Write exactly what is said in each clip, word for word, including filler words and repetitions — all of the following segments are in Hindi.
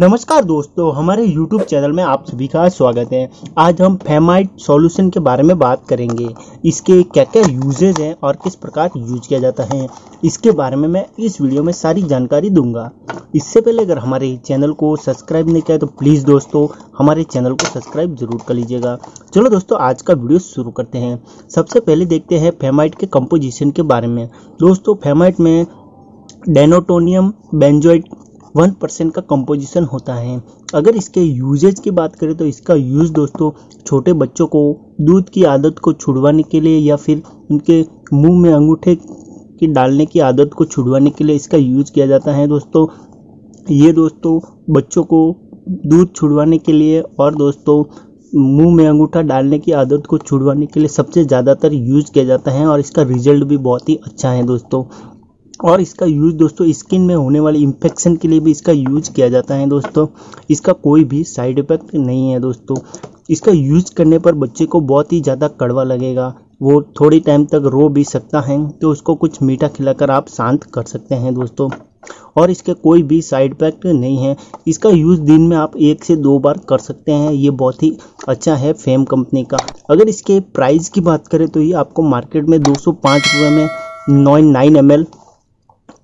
नमस्कार दोस्तों, हमारे YouTube चैनल में आप सभी का स्वागत है। आज हम फेमाइट सॉल्यूशन के बारे में बात करेंगे। इसके क्या क्या यूजेज हैं और किस प्रकार यूज किया जाता है, इसके बारे में मैं इस वीडियो में सारी जानकारी दूंगा। इससे पहले अगर हमारे चैनल को सब्सक्राइब नहीं किया तो प्लीज़ दोस्तों हमारे चैनल को सब्सक्राइब ज़रूर कर लीजिएगा। चलो दोस्तों, आज का वीडियो शुरू करते हैं। सबसे पहले देखते हैं फेमाइट के कंपोजिशन के बारे में। दोस्तों फेमाइट में डेनाटोनियम बेंजोएट वन परसेंट का कंपोजिशन होता है। अगर इसके यूजेज की बात करें तो इसका यूज़ दोस्तों छोटे बच्चों को दूध की आदत को छुड़वाने के लिए या फिर उनके मुंह में अंगूठे की डालने की आदत को छुड़वाने के लिए इसका यूज किया जाता है। दोस्तों ये दोस्तों बच्चों को दूध छुड़वाने के लिए और दोस्तों मुंह में अंगूठा डालने की आदत को छुड़वाने के लिए सबसे ज़्यादातर यूज़ किया जाता है और इसका रिजल्ट भी बहुत ही अच्छा है दोस्तों। और इसका यूज़ दोस्तों स्किन में होने वाली इन्फेक्शन के लिए भी इसका यूज किया जाता है। दोस्तों इसका कोई भी साइड इफेक्ट नहीं है। दोस्तों इसका यूज करने पर बच्चे को बहुत ही ज़्यादा कड़वा लगेगा, वो थोड़ी टाइम तक रो भी सकता है, तो उसको कुछ मीठा खिलाकर आप शांत कर सकते हैं दोस्तों। और इसके कोई भी साइड इफेक्ट नहीं है। इसका यूज़ दिन में आप एक से दो बार कर सकते हैं। ये बहुत ही अच्छा है फेम कंपनी का। अगर इसके प्राइस की बात करें तो ये आपको मार्केट में दो सौ पाँच रुपये में नॉइन नाइन एम एल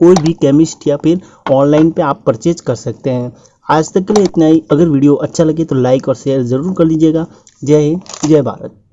कोई भी केमिस्ट या फिर ऑनलाइन पे आप परचेज कर सकते हैं। आज तक के लिए इतना ही। अगर वीडियो अच्छा लगे तो लाइक और शेयर ज़रूर कर लीजिएगा। जय हिंद, जय भारत।